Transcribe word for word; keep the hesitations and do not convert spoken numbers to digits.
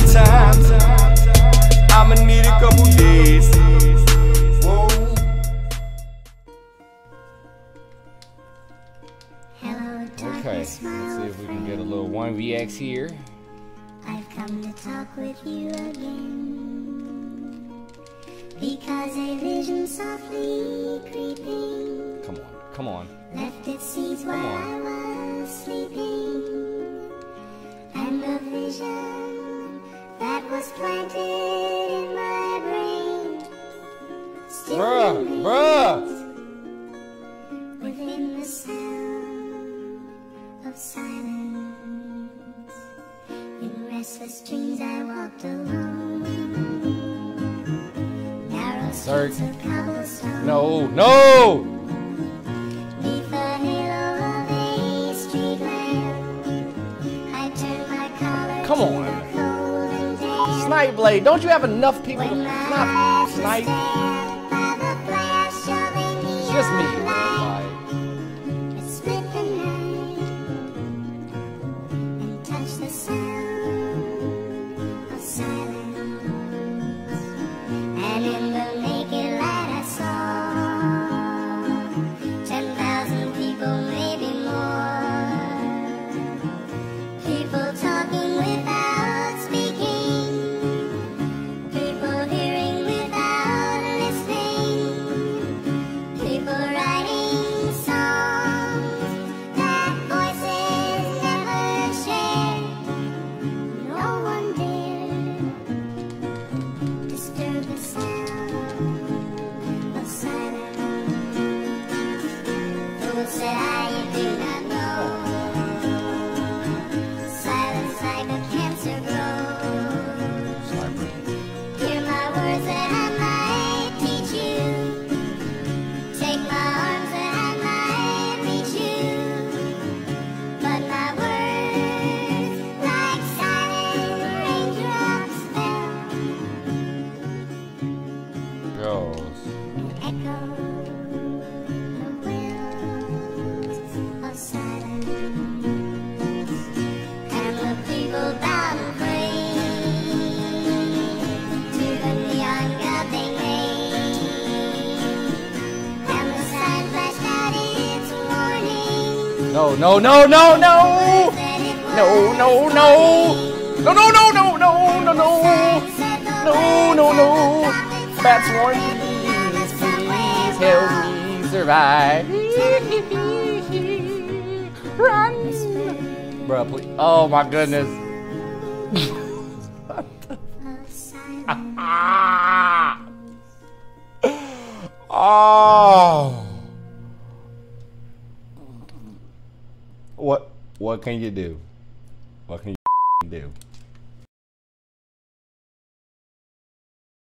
more time. I'ma need a couple days. Whoa. Okay, let's see if we can get a little one V X here. I've come to talk with you again, because a vision softly creeping. Come on, come on. Left its seeds while I was sleeping, and the vision that was planted in my brain still bruh, bruh. Within the sound of silence, in restless dreams I walked alone. Narrow streets of cobblestone. No, no. Come on, Snipe Blade, don't you have enough people to not snipe? It's just me. And touch the sound of silence. And in the naked light I saw ten thousand people, maybe more. People talking without speaking, people hearing without listening, people writing songs that voices never shared. No one dared disturb the sound of silence. Fools said I, you do not know. No, no, no, no, no! No, no, no! No, no, no, no, no, no, no! No, no, no! Bats warn me, please help me survive. Run! Bruh, please. Oh my goodness. What the? Oh! What what can you do? What can you do?